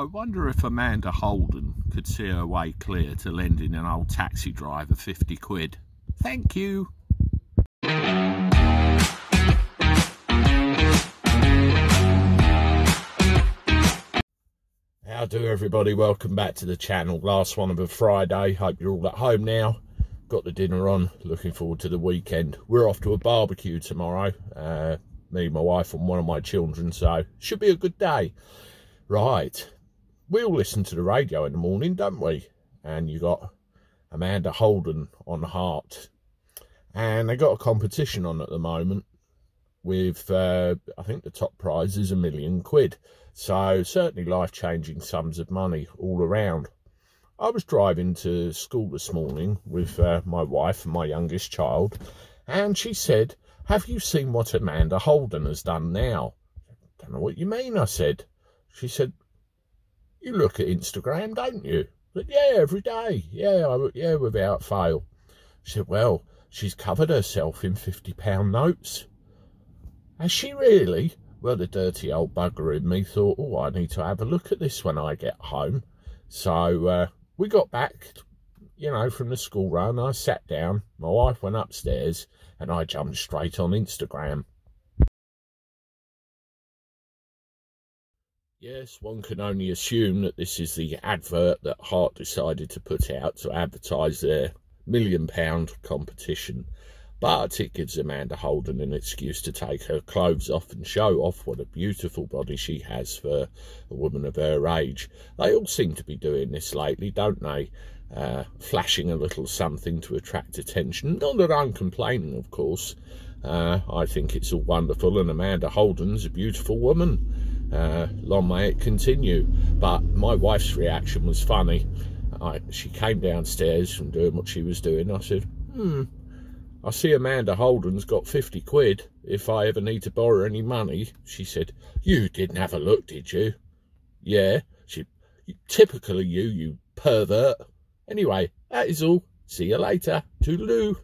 I wonder if Amanda Holden could see her way clear to lending an old taxi driver 50 quid. Thank you. How do everybody? Welcome back to the channel. Last one of a Friday. Hope you're all at home now. Got the dinner on. Looking forward to the weekend. We're off to a barbecue tomorrow. Me, my wife and one of my children. So should be a good day. Right. We all listen to the radio in the morning, don't we? And you got Amanda Holden on Heart. And they got a competition on at the moment with, I think the top prize is £1 million. So certainly life-changing sums of money all around. I was driving to school this morning with my wife and my youngest child, and she said, have you seen what Amanda Holden has done now? I don't know what you mean, I said. She said, you look at Instagram, don't you? But yeah, every day. Yeah, without fail. She said, well, she's covered herself in £50 notes. Has she really? Well, the dirty old bugger in me thought, oh, I need to have a look at this when I get home. So we got back, you know, from the school run. I sat down, my wife went upstairs, and I jumped straight on Instagram. Yes, one can only assume that this is the advert that Heart decided to put out to advertise their £1 million competition. But it gives Amanda Holden an excuse to take her clothes off and show off what a beautiful body she has for a woman of her age. They all seem to be doing this lately, don't they? Flashing a little something to attract attention. Not that I'm complaining, of course. I think it's all wonderful, and Amanda Holden's a beautiful woman. Long may it continue. But my wife's reaction was funny. She came downstairs from doing what she was doing. I said, I see Amanda Holden's got 50 quid. If I ever need to borrow any money, she said, you didn't have a look, did you? Yeah, typically you pervert. Anyway, that is all. See you later. Toodaloo.